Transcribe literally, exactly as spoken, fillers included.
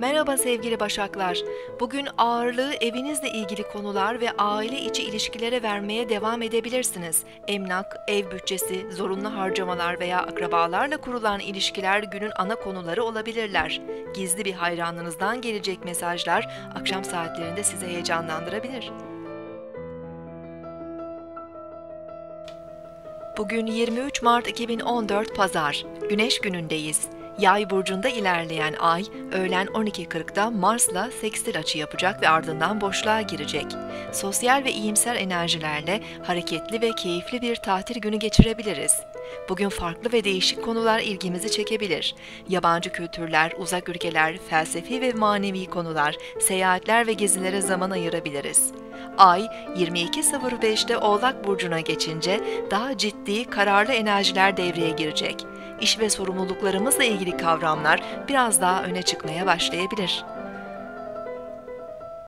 Merhaba sevgili Başaklar. Bugün ağırlığı evinizle ilgili konular ve aile içi ilişkilere vermeye devam edebilirsiniz. Emlak, ev bütçesi, zorunlu harcamalar veya akrabalarla kurulan ilişkiler günün ana konuları olabilirler. Gizli bir hayranınızdan gelecek mesajlar akşam saatlerinde sizi heyecanlandırabilir. Bugün yirmi üç Mart iki bin on dört Pazar, Güneş günündeyiz. Yay burcunda ilerleyen ay, öğlen on iki kırkta Mars'la sekstil açı yapacak ve ardından boşluğa girecek. Sosyal ve iyimser enerjilerle hareketli ve keyifli bir tatil günü geçirebiliriz. Bugün farklı ve değişik konular ilgimizi çekebilir. Yabancı kültürler, uzak ülkeler, felsefi ve manevi konular, seyahatler ve gezilere zaman ayırabiliriz. Ay, yirmi iki sıfır beşte Oğlak Burcu'na geçince daha ciddi, kararlı enerjiler devreye girecek. İş ve sorumluluklarımızla ilgili kavramlar biraz daha öne çıkmaya başlayabilir.